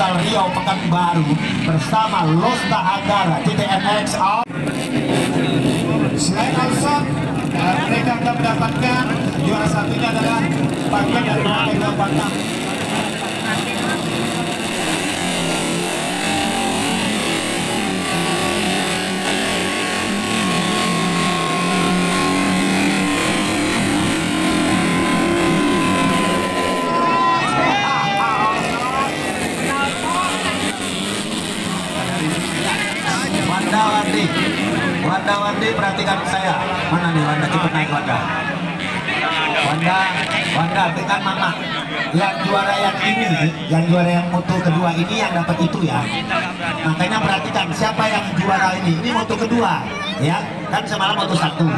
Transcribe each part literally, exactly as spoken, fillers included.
asal Riau Pekan Baru bersama Losta Agara T T M X. Selain Alson, mereka akan mendapatkan juara satunya adalah bagian dari Marco Bantang. Wanda, Wanda, perhatikan saya. Mana nih Wanda, cepet naik Wanda. Wanda, Wanda, tekan mama. Yang juara yang ini, yang juara yang moto kedua ini yang dapat itu ya. Makanya perhatikan siapa yang juara ini. Ini moto kedua, ya. Kan semalam moto satu.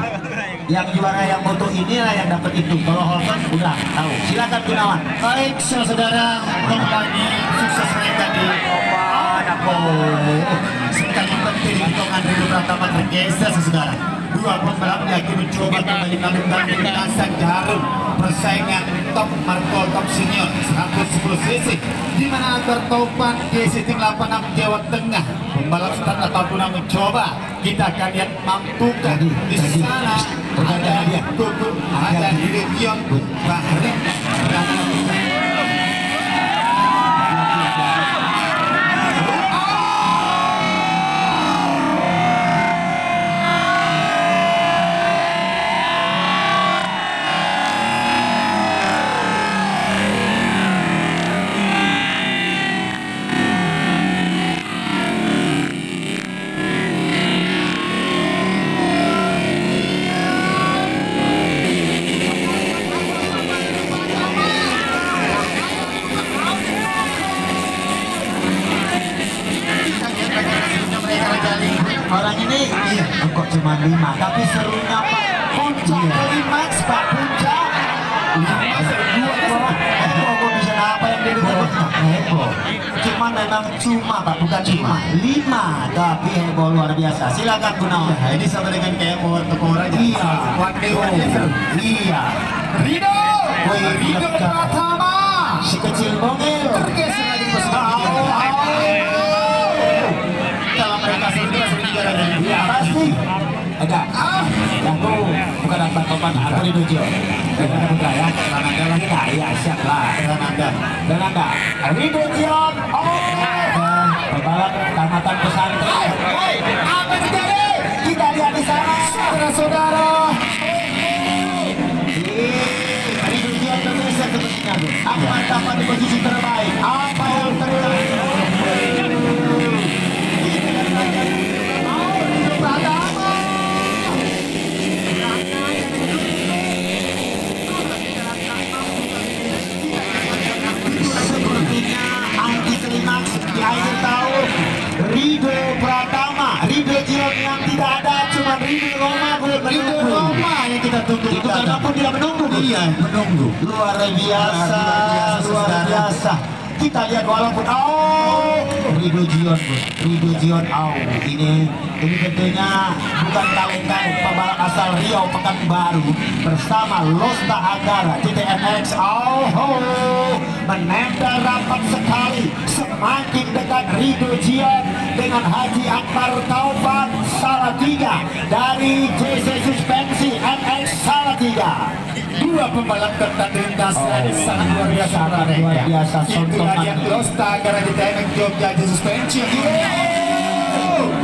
Yang juara yang moto inilah yang dapat itu. Kalau Holton udah tahu. Silakan Gunawan. Baik, saudara, kembali sukses mereka di Opa. Sekali penting hitungan dulu pertama tergeser saudara. Dua pembalapnya kini coba kembali melakukan lintasan jarum persaingan top Marco top senior seratus sepuluh cc, di mana Akbar Taobat di sitting delapan enam Jawa Tengah pembalap start atau guna mencoba. Kita akan lihat mampukah di sana ada Gugun, ada Ridho Jiant, Bahri orang ini, iya, kok cuma lima, tapi serunya Pak Puncak T T M X, Pak Puncak. Ini seru orang, kok gue bisa apa yang dia dapatnya? Heboh. Cuma memang cuma Pak, bukan cuma lima, tapi heboh luar biasa. Silakan Gunawan. Ini sama dengan kemo orang aja. Iya. Iya. Ridho. Ridho pertama. Si kecil bongil. Tergeser lagi pesawat. Ya pasti ada ah aku bukan Akbar Taobat, aku Ridho Jiant dan ada putra ya dan ada lagi nah ya siap lah dan ada dan ada Ridho Jiant pembalap tamatan pesantren. Woi apa terjadi? Kita lihat di sana saudara-saudara Ridho Jiant tergeser ke posisinya aku dapat di posisi terbaik apa yang terjadi? Ridho Pratama, Ridho Jiant yang tidak ada, cuma Ridho Roma, Ridho Roma yang kita tunggu. Itu karena pun dia menunggu, dia menunggu. Luar biasa, luar biasa. Kita lihat walaupun oh Ridho Jiant, Ridho Jiant oh ini ini tentunya bukan kaleng-kaleng pembalap asal Riau Pekan Baru bersama Losta Agara T T M X oh menempel rapat sekali. Semakin dekat Ridho Jiant dengan Haji Akbar Taobat Salatiga dari Jesus Spence M X Salatiga. Dua pembalap tertandingan di sangat luar biasa luar biasa. Itulah yang Losta Agara di T T M X Jogja Jesus Spence.